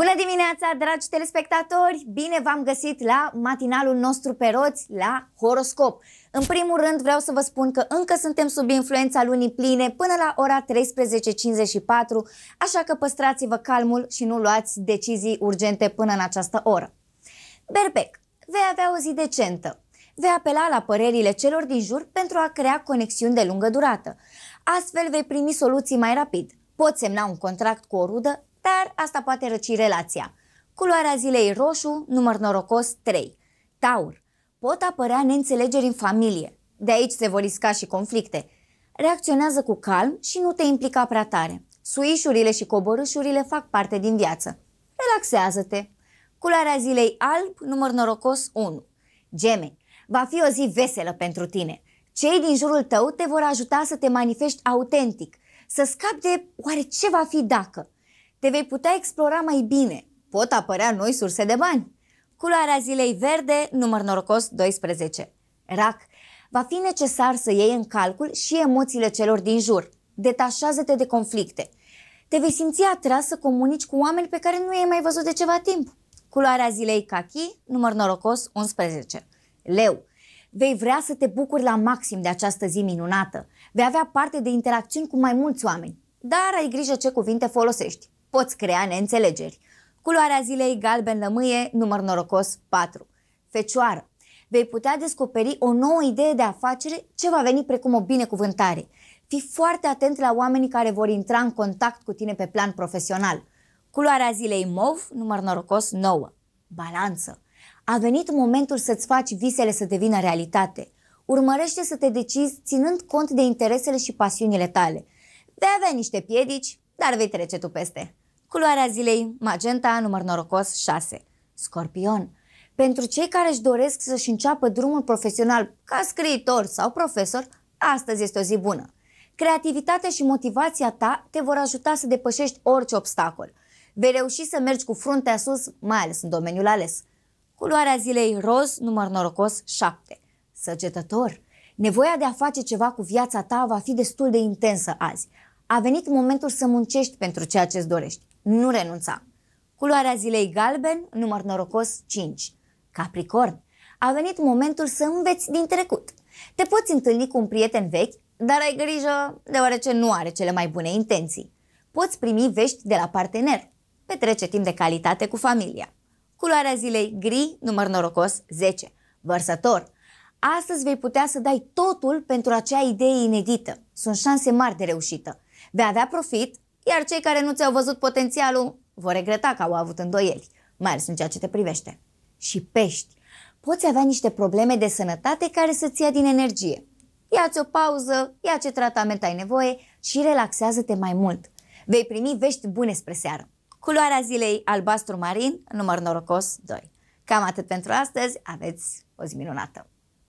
Bună dimineața, dragi telespectatori! Bine v-am găsit la matinalul nostru pe roți, la horoscop. În primul rând vreau să vă spun că încă suntem sub influența lunii pline până la ora 13:54, așa că păstrați-vă calmul și nu luați decizii urgente până în această oră. Berbec, vei avea o zi decentă. Vei apela la părerile celor din jur pentru a crea conexiuni de lungă durată. Astfel vei primi soluții mai rapid. Poți semna un contract cu o rudă, dar asta poate răci relația. Culoarea zilei roșu, număr norocos 3. Taur. Pot apărea neînțelegeri în familie. De aici se vor isca și conflicte. Reacționează cu calm și nu te implica prea tare. Suișurile și coborâșurile fac parte din viață. Relaxează-te. Culoarea zilei alb, număr norocos 1. Gemeni. Va fi o zi veselă pentru tine. Cei din jurul tău te vor ajuta să te manifesti autentic, să scapi de oare ce va fi dacă. Te vei putea explora mai bine. Pot apărea noi surse de bani. Culoarea zilei verde, număr norocos 12. Rac, va fi necesar să iei în calcul și emoțiile celor din jur. Detașează-te de conflicte. Te vei simți atras să comunici cu oameni pe care nu i-ai mai văzut de ceva timp. Culoarea zilei cachi, număr norocos 11. Leu, vei vrea să te bucuri la maxim de această zi minunată. Vei avea parte de interacțiuni cu mai mulți oameni, dar ai grijă ce cuvinte folosești. Poți crea neînțelegeri. Culoarea zilei galben-lămâie, număr norocos 4. Fecioară, vei putea descoperi o nouă idee de afacere ce va veni precum o binecuvântare. Fii foarte atent la oamenii care vor intra în contact cu tine pe plan profesional. Culoarea zilei mov, număr norocos 9. Balanță, a venit momentul să-ți faci visele să devină realitate. Urmărește să te decizi ținând cont de interesele și pasiunile tale. Vei avea niște piedici, dar vei trece tu peste. Culoarea zilei magenta, număr norocos 6. Scorpion, pentru cei care își doresc să-și înceapă drumul profesional ca scriitor sau profesor, astăzi este o zi bună. Creativitatea și motivația ta te vor ajuta să depășești orice obstacol. Vei reuși să mergi cu fruntea sus, mai ales în domeniul ales. Culoarea zilei roz, număr norocos 7. Săgetător, nevoia de a face ceva cu viața ta va fi destul de intensă azi. A venit momentul să muncești pentru ceea ce îți dorești. Nu renunța. Culoarea zilei galben, număr norocos 5. Capricorn, a venit momentul să înveți din trecut. Te poți întâlni cu un prieten vechi, dar ai grijă deoarece nu are cele mai bune intenții. Poți primi vești de la partener. Petrece timp de calitate cu familia. Culoarea zilei gri, număr norocos 10. Vărsător, astăzi vei putea să dai totul pentru acea idee inedită. Sunt șanse mari de reușită. Vei avea profit, iar cei care nu ți-au văzut potențialul vor regreta că au avut îndoieli, mai ales în ceea ce te privește. Și pești, poți avea niște probleme de sănătate care să-ți ia din energie. Ia-ți o pauză, ia ce tratament ai nevoie și relaxează-te mai mult. Vei primi vești bune spre seară. Culoarea zilei albastru marin, număr norocos 2. Cam atât pentru astăzi, aveți o zi minunată!